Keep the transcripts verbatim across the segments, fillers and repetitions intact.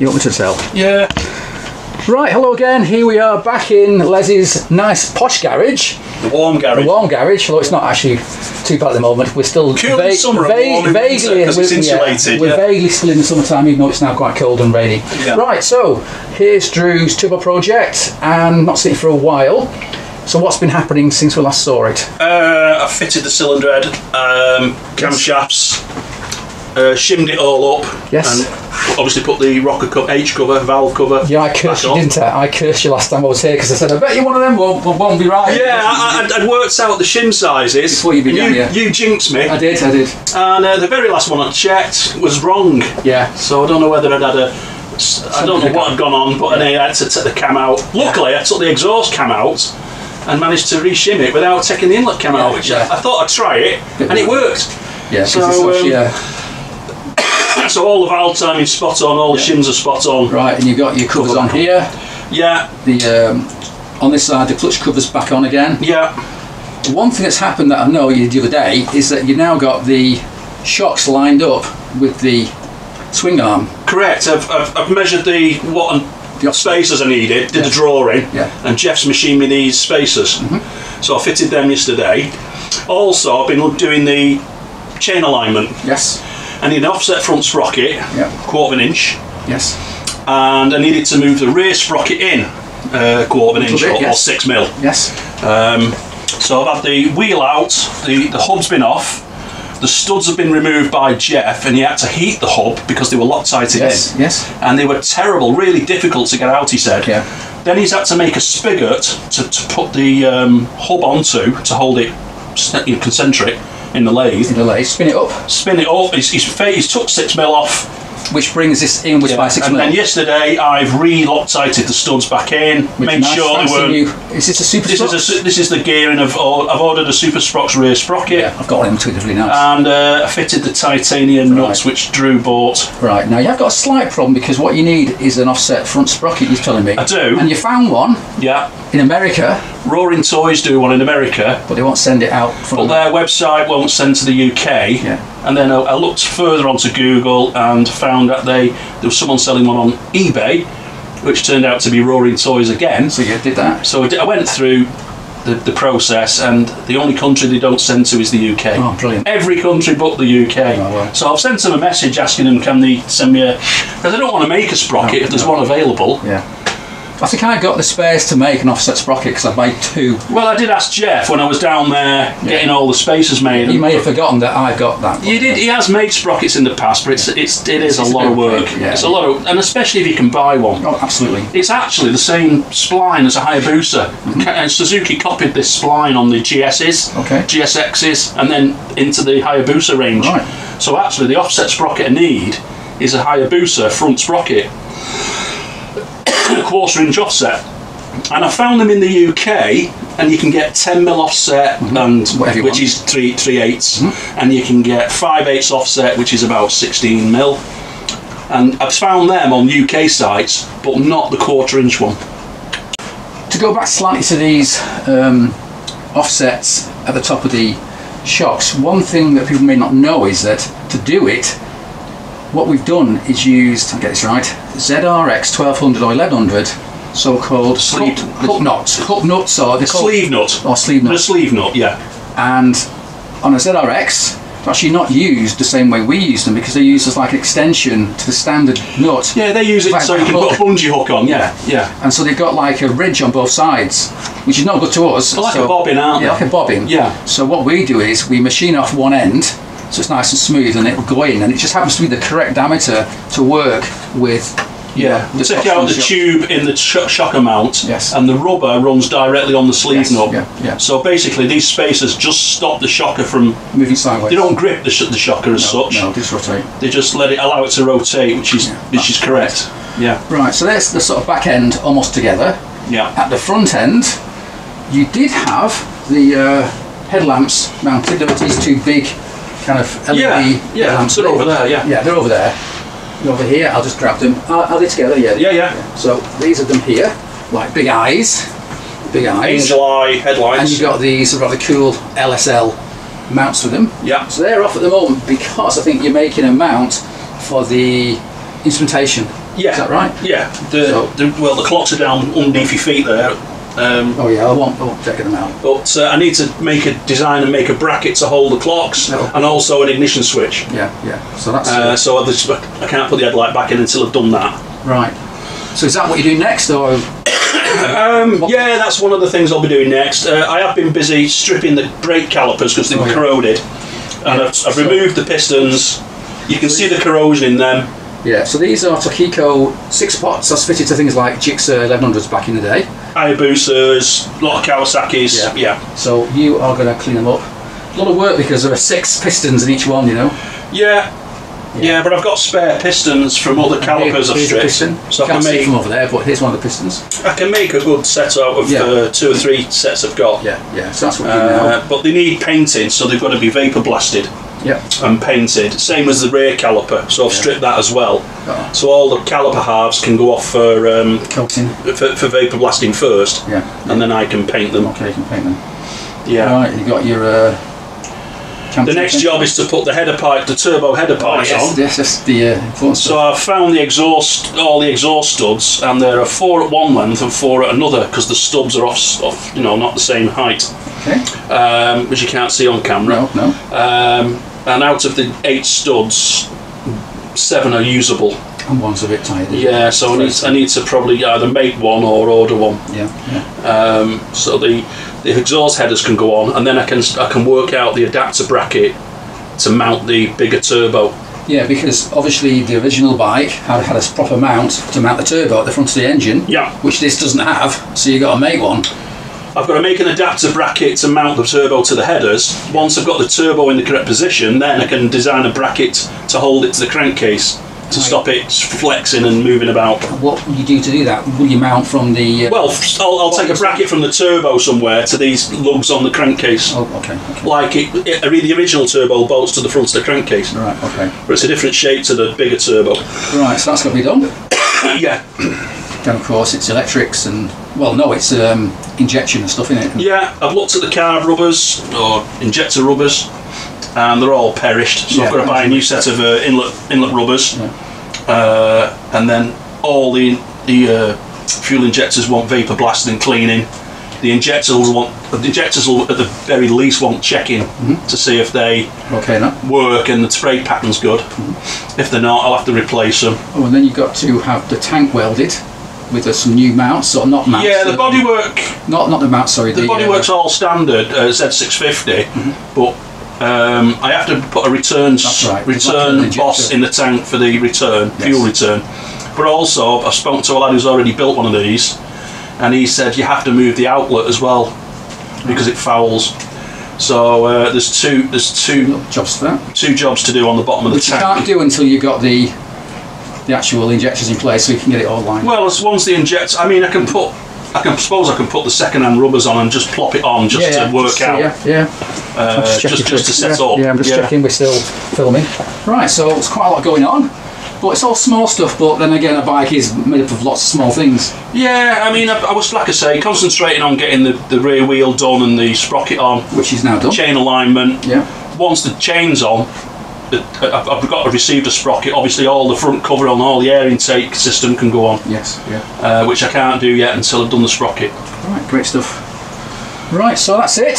You want me to tell? Yeah. Right, hello again. Here we are back in Les's nice posh garage. The warm garage. The warm garage, although it's not actually too bad at the moment. We're still vague, summer vague, vague, vaguely in, it's insulated, yeah, we're yeah. vaguely still in the summertime, even though it's now quite cold and rainy. Yeah. Right, so here's Drew's turbo project, and not seen it for a while. So what's been happening since we last saw it? Uh, I fitted the cylinder head, um, camshafts, uh, shimmed it all up. Yes. And obviously put the rocker cover, H cover, valve cover. Yeah, I cursed you, didn't I? I cursed you last time I was here because I said, I bet you one of them won't, won't be right. Yeah, I, I'd, I'd worked out the shim sizes. Before you began, you, yeah. You jinxed me. I did, I did. And uh, the very last one I checked was wrong. Yeah. So I don't know whether I'd had a... I don't know what had gone on, but yeah. I had to take the cam out. Luckily, I took the exhaust cam out and managed to re-shim it without taking the inlet cam yeah, out, which yeah. I, I thought I'd try it, and it worked. Yeah, so... Um, yeah. So all the valve timing is spot on, all the yeah. shims are spot on. Right, and you've got your covers on here. Yeah. The um, on this side, the clutch cover's back on again. Yeah. One thing that's happened that I know you the other day is that you've now got the shocks lined up with the swing arm. Correct. I've, I've, I've measured the what the spacers I needed, did yeah. the drawing, yeah. and Jeff's machined me these spacers. Mm-hmm. So I fitted them yesterday. Also, I've been doing the chain alignment. Yes. I need an offset front sprocket, yep. quarter of an inch. Yes. And I needed to move the rear sprocket in uh, quarter of an inch bit, or, yes. or six mil. Yes. Um, so I've had the wheel out, the, the hub's been off, the studs have been removed by Jeff, and he had to heat the hub because they were Loctited yes. in. Yes. And they were terrible, really difficult to get out, he said. Yeah. Then he's had to make a spigot to, to put the um, hub onto to hold it concentric. In the lathe. In the lathe. Spin it up. Spin it up. He's, he's, he's took six mil off. Which brings this inwards yeah. by six and mil. And then yesterday I've re-Loctited the studs back in. Which made nice sure they weren't... You. Is this a super this Sprox? Is a, this is the gearing of... I've ordered a Super Sprox rear sprocket. Yeah, I've got one in between, it's really nice. And uh, I fitted the titanium right. nuts which Drew bought. Right, now you've got a slight problem because what you need is an offset front sprocket, you're telling me. I do. And you found one. Yeah. In America. Roaring Toyz do one in America. But they won't send it out from... But their website won't send to the U K. Yeah. And then I, I looked further onto Google and found that they there was someone selling one on eBay, which turned out to be Roaring Toyz again. So you did that? So I, did, I went through the, the process, and the only country they don't send to is the U K. Oh, brilliant. Every country but the U K. Oh, well. So I've sent them a message asking them, can they send me a... Because I don't want to make a sprocket no, if there's no. one available. Yeah. I think I got the space to make an offset sprocket because I've made two. Well, I did ask Jeff when I was down there yeah. getting all the spacers made. You may have forgotten that I got that. You did. He has made sprockets in the past, but it's yeah. it's it is it's a lot a of work. Big, yeah. It's a lot of, and especially if you can buy one. Oh, absolutely. It's actually the same spline as a Hayabusa. Mm-hmm. And Suzuki copied this spline on the G S's, okay. G S X's, and then into the Hayabusa range. Right. So actually, the offset sprocket I need is a Hayabusa front sprocket. A quarter inch offset, and I found them in the U K, and you can get ten mil offset, mm-hmm. and Whatever which is three three eighths, mm-hmm. and you can get five eighths offset, which is about sixteen mil. And I've found them on U K sites, but not the quarter inch one. To go back slightly to these um, offsets at the top of the shocks, one thing that people may not know is that to do it, what we've done is used, I get this right, Z R X twelve hundred or eleven hundred, so-called sleeve cup nuts, cup nuts, or the sleeve nut, or sleeve nut, the sleeve nut, yeah. And on a Z R X, they're actually not used the same way we use them because they use as like an extension to the standard nut. Yeah, they use it like so you can hook. Put a bungee hook on. Yeah, yeah. And so they've got like a ridge on both sides, which is not good to us. They're like so, a bobbin, aren't yeah, they? Like a bobbin. Yeah. So what we do is we machine off one end. So it's nice and smooth, and it'll go in, and it just happens to be the correct diameter to work with. Yeah, you take out the shot. Tube in the shocker mount, yes. and the rubber runs directly on the sleeve yes. nub. Yeah. Yeah. So basically, these spacers just stop the shocker from moving sideways. They don't grip the, sh the shocker as no, such. No, they just rotate. They just let it allow it to rotate, which is yeah, which is correct. Right. Yeah. Right. So that's the sort of back end almost together. Yeah. At the front end, you did have the uh, headlamps mounted. There were these two big. Kind of L E D yeah, yeah, they're over there, yeah. Yeah, they're over there. They're over here, I'll just grab them. Are, are they together? Yeah, yeah, yeah, yeah. So these are them here, like big eyes, big eyes. Angel eye headlights. And you've got these rather cool L S L mounts for them. Yeah. So they're off at the moment because I think you're making a mount for the instrumentation. Yeah. Is that right? Yeah. The, so. the, well, the clocks are down underneath your feet there. Um, oh yeah, I won't, I won't check them out. But uh, I need to make a design and make a bracket to hold the clocks, no. and also an ignition switch. Yeah, yeah. So that's. Uh, so I, just, I can't put the headlight back in until I've done that. Right. So is that what you do next, or? Um, yeah, that's one of the things I'll be doing next. Uh, I have been busy stripping the brake calipers because they were oh, yeah. corroded, and yeah. I've, I've removed the pistons. You can see the corrosion in them. Yeah, so these are Tokiko six pots that's fitted to things like Gixxer eleven hundreds back in the day. Hayabusas, a lot of Kawasaki's, yeah. yeah. So you are going to clean them up. A lot of work because there are six pistons in each one, you know. Yeah, yeah, yeah but I've got spare pistons from other calipers I've stripped. Piston. So I can make them over there, but here's one of the pistons. I can make a good set out of yeah. the two or three sets I've got. Yeah, yeah, so that's what you uh, know. But they need painting, so they've got to be vapor blasted. Yeah, and painted. Same as the rear caliper, so I've yeah. stripped that as well. Uh-oh. So all the caliper halves can go off for um, coating, for, for vapor blasting first. Yeah, and yeah. then I can paint them. Okay, you can paint them. Yeah. All right, you got your. Uh, the next thing? job is to put the header pipe, the turbo header pipes oh, yes, on. Yes, that's the. Uh, so I've found the exhaust, all the exhaust studs, and there are four at one length and four at another because the stubs are off, off, you know, not the same height. Okay. Um, which you can't see on camera. No, no. Um, And out of the eight studs, seven are usable. And one's a bit tired. Yeah, it? so I need, I need to probably either make one or order one. Yeah. yeah. Um, so the the exhaust headers can go on, and then I can I can work out the adapter bracket to mount the bigger turbo. Yeah, because obviously the original bike had had a proper mount to mount the turbo at the front of the engine. Yeah. Which this doesn't have, so you got to make one. I've got to make an adapter bracket to mount the turbo to the headers. Once I've got the turbo in the correct position, then I can design a bracket to hold it to the crankcase to right. stop it flexing and moving about. What will you do to do that? Will you mount from the... Uh, well, I'll, I'll take a bracket from the turbo somewhere to these lugs on the crankcase. Oh, okay. okay. Like it, it, the original turbo bolts to the front of the crankcase. Right, okay. But it's a different shape to the bigger turbo. Right, so that's got to be done. yeah. And of course it's electrics and, well no, it's um, injection and stuff, isn't it? Yeah, I've looked at the carb rubbers, or injector rubbers, and they're all perished, so yeah, I've got to buy a new set of uh, inlet inlet rubbers, yeah. uh, and then all the, the uh, fuel injectors want vapor blasting and cleaning. The injectors want, the injectors will at the very least want checking mm-hmm. to see if they okay, no. work and the spray pattern's good. Mm-hmm. If they're not, I'll have to replace them. Oh, and then you've got to have the tank welded. With uh, some new mounts, or not mounts. Yeah, the bodywork. Not not the mount. Sorry, the, the bodywork's uh, all standard uh, Z six fifty, mm-hmm. but um, I have to put a return right. return like boss in the tank for the return yes. fuel return. But also, I spoke to a lad who's already built one of these, and he said you have to move the outlet as well because it fouls. So uh, there's two there's two jobs for that. Two jobs to do on the bottom of Which the tank. You can't do until you've got the. The actual injectors in place, so you can get it all lined. Well, as once the injector, I mean, I can put, I can suppose I can put the second-hand rubbers on and just plop it on just yeah, to yeah, work just, out. Yeah, yeah. Uh, just just, just to set yeah, up. Yeah, I'm just yeah. checking we're still filming. Right, so it's quite a lot going on, but it's all small stuff. But then again, a bike is made up of lots of small things. Yeah, I mean, I, I was like I say, concentrating on getting the the rear wheel done and the sprocket on, which is now done. Chain alignment. Yeah. Once the chain's on. I've got a receiver sprocket. Obviously, all the front cover on all the air intake system can go on. Yes. Yeah. Uh, which I can't do yet until I've done the sprocket. Right. Great stuff. Right. So that's it.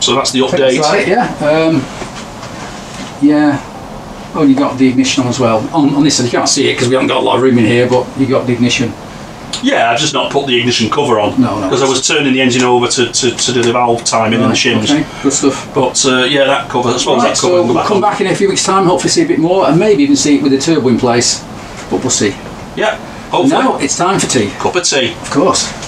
So that's the update. That's right, yeah. Um, yeah. Oh, you got the ignition on as well. On, on this side, you can't see it because we haven't got a lot of room in here, but you got the ignition. Yeah, I've just not put the ignition cover on. No, no. Because I was turning the engine over to, to, to do the valve timing right, and the shims. Okay, good stuff. But uh, yeah, that cover, I suppose right, that cover. So we'll back come on. back in a few weeks' time, hopefully see a bit more, and maybe even see it with the turbo in place. But we'll see. Yeah, hopefully. Now it's time for tea. Cup of tea. Of course.